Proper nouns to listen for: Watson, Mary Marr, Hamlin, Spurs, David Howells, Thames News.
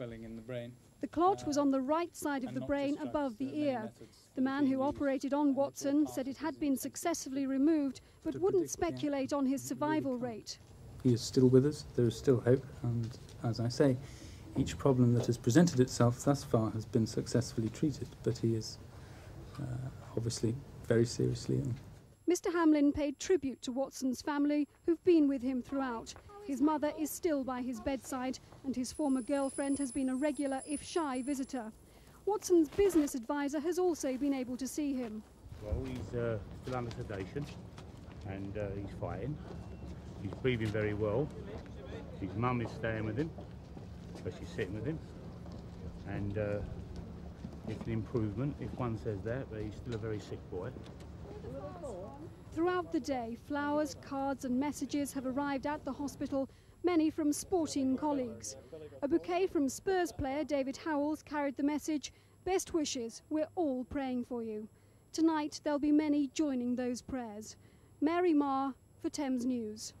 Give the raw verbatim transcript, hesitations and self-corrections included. swelling in the brain. The clot uh, was on the right side of the brain above the ear. The man who operated on Watson said it had been successfully removed, but wouldn't speculate on his survival rate. He is still with us, there is still hope, and as I say, each problem that has presented itself thus far has been successfully treated, but he is uh, obviously very seriously ill. Mister Hamlin paid tribute to Watson's family, who've been with him throughout. His mother is still by his bedside, and his former girlfriend has been a regular, if shy, visitor. Watson's business advisor has also been able to see him. Well, he's uh, still under sedation, and uh, he's fighting. He's breathing very well. His mum is staying with him, but she's sitting with him. And uh, it's an improvement, if one says that, but he's still a very sick boy. Throughout the day, flowers, cards and messages have arrived at the hospital, many from sporting colleagues. A bouquet from Spurs player David Howells carried the message, "Best wishes, we're all praying for you." Tonight, there'll be many joining those prayers. Mary Marr for Thames News.